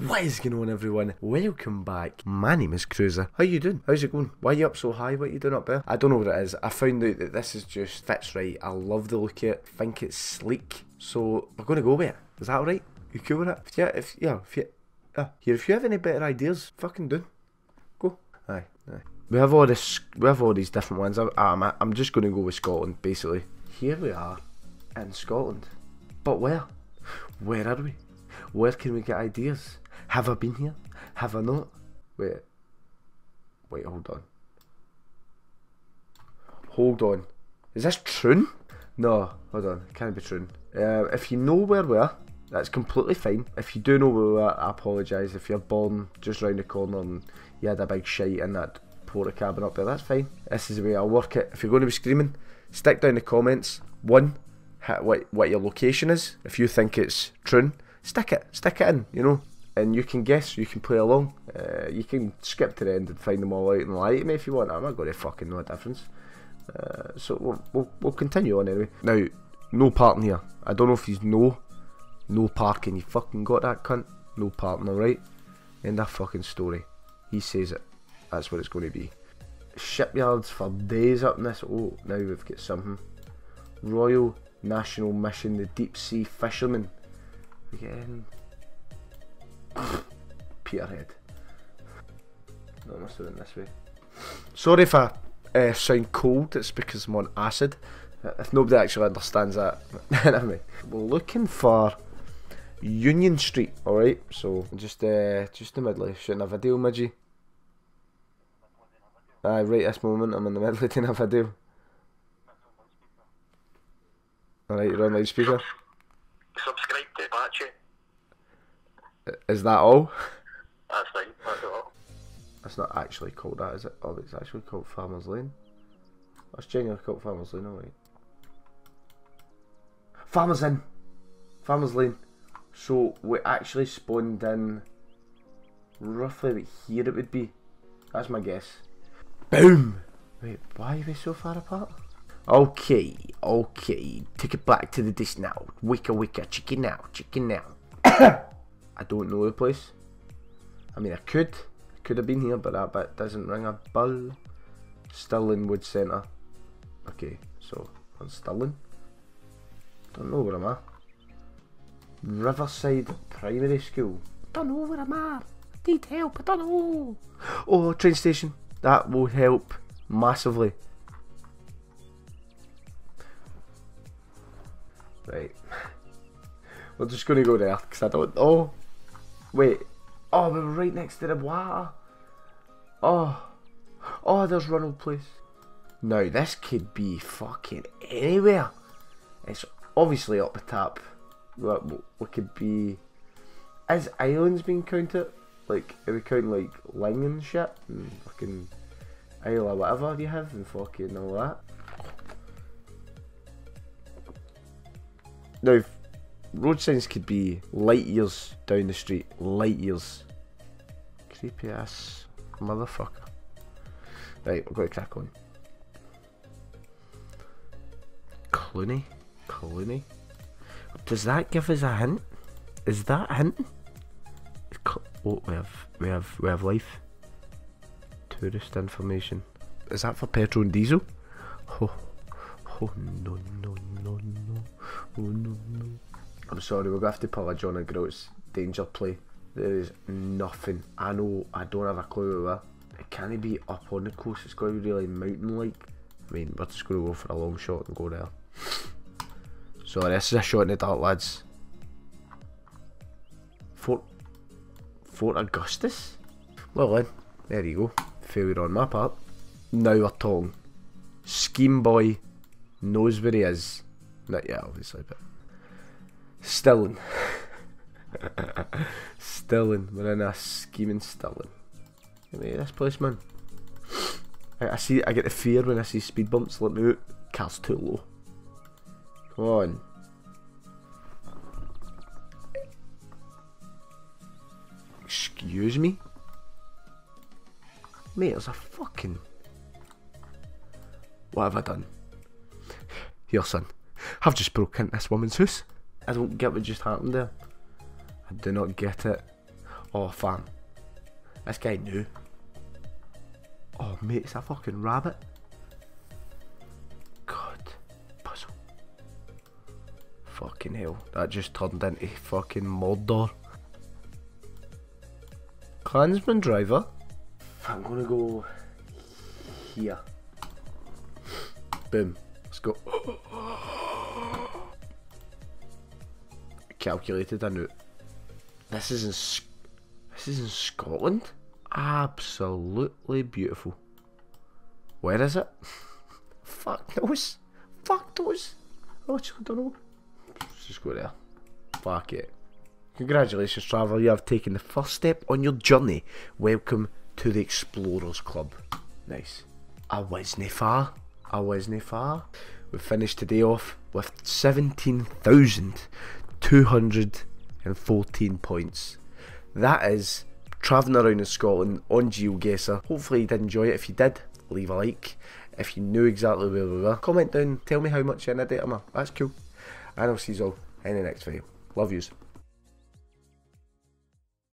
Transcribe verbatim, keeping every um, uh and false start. What is going on, everyone? Welcome back. My name is Cruizah. How you doing? How's it going? Why are you up so high? What are you doing up there? I don't know what it is. I found out that this is just fits right. I love the look of it. I think it's sleek. So we're going to go with it. Is that alright? You cool with it? If, yeah, if, yeah, if you, uh, here, if you have any better ideas, fucking do. Go. Aye, aye. We have all this, we have all these different ones. I, I'm, I'm just going to go with Scotland, basically. Here we are in Scotland. But where? Where are we? Where can we get ideas? Have I been here? Have I not? Wait. Wait, hold on. Hold on. Is this Troon? No, hold on. It can't be Troon. Uh, if you know where we are, that's completely fine. If you do know where we are, I apologise. If you're born just round the corner and you had a big shite in that porta cabin up there, that's fine. This is the way I'll work it. If you're going to be screaming, stick down the comments. One, what, what your location is. If you think it's Troon, stick it, stick it in, you know, and you can guess, you can play along, uh, you can skip to the end and find them all out and lie to me if you want. I'm not going to fucking know a difference, uh, so we'll, we'll, we'll continue on anyway. Now, no parking here. I don't know if you know, no parking, you fucking got that, cunt? No parking, alright? End of fucking story, he says it, that's what it's going to be. Shipyards for days up in this. Oh, now we've got something. Royal National Mission, the Deep Sea Fisherman. Again, Peterhead. No, I must have been this way. Sorry if I uh, sound cold, it's because I'm on acid. If nobody actually understands that, anyway. We're looking for Union Street, alright? So, just uh, just the middle, shooting a video, Midgie. Aye, right this moment, I'm in the middle of doing a video. Alright, you're on loudspeaker. Subscribe to Apache. Is that all? That's fine, that's all. That's not actually called that, is it? Oh, it's actually called Farmer's Lane. That's genuinely called Farmer's Lane, alright. Farmer's Inn! Farmer's Lane. So, we actually spawned in roughly like here it would be. That's my guess. Boom! Wait, why are we so far apart? Okay, okay, take it back to the dish now. Wicka wicka, chicken now, chicken now. I don't know the place. I mean, I could, I could have been here, but that bit doesn't ring a bell. Stirling Wood Centre. Okay, so on Stirling. Don't know where I'm at. Riverside Primary School. Don't know where I'm at. I need help. I don't know. Oh, train station. That will help massively. Right, we're just going to go there because I don't, oh, wait, oh, we were right next to the water, oh, oh, there's Ronald Place. Now this could be fucking anywhere. It's obviously up the top. We could be, is islands being counted? Like, are we counting like Ling and shit, and fucking Isla whatever you have, and fucking all that? Now, road signs could be light years down the street, light years. Creepy ass motherfucker. Right, we've got to crack on. Clooney? Clooney? Does that give us a hint? Is that a hint? Oh, we have, we have, we have life. Tourist information. Is that for petrol and diesel? Oh, oh no, no, no, no. Oh, no, no. I'm sorry, we're going to have to pull a John and Grout's danger play. There is nothing. I know, I don't have a clue where we are. It can't be up on the coast, it's going to be really mountain-like. I mean, we're just going to go for a long shot and go there. Sorry, this is a shot in the dark, lads. Fort... Fort Augustus? Well then, there you go. Failure on my part. Now we're talking. Scheme boy knows where he is. Not yet, obviously, but Stirling. Stirling. We're in a scheming Stirling. Anyway, this place, man. I, I see. I get the fear when I see speed bumps. Let me out. Car's too low. Come on. Excuse me, mate. There's a fucking. What have I done? Here, son. I've just broken this woman's house. I don't get what just happened there. I do not get it. Oh, fam. This guy knew. Oh, mate, it's a fucking rabbit. God. Puzzle. Fucking hell. That just turned into fucking Mordor. Clansman driver. I'm gonna go here. Boom. Let's go. Calculated, I knew. This is in Sc this is in Scotland. Absolutely beautiful. Where is it? Fuck those. Fuck those. Oh, I don't know. Let's just go there. Fuck it. Congratulations, traveller. You have taken the first step on your journey. Welcome to the Explorers Club. Nice. I wasn't far. I wasn't far. We've finished today off with seventeen thousand two hundred and fourteen points. That is travelling around in Scotland on GeoGuessr. Hopefully you did enjoy it. If you did, leave a like. If you knew exactly where we were, comment down, tell me how much in a date am I. That's cool. And I'll see you all in the next video. Love yous.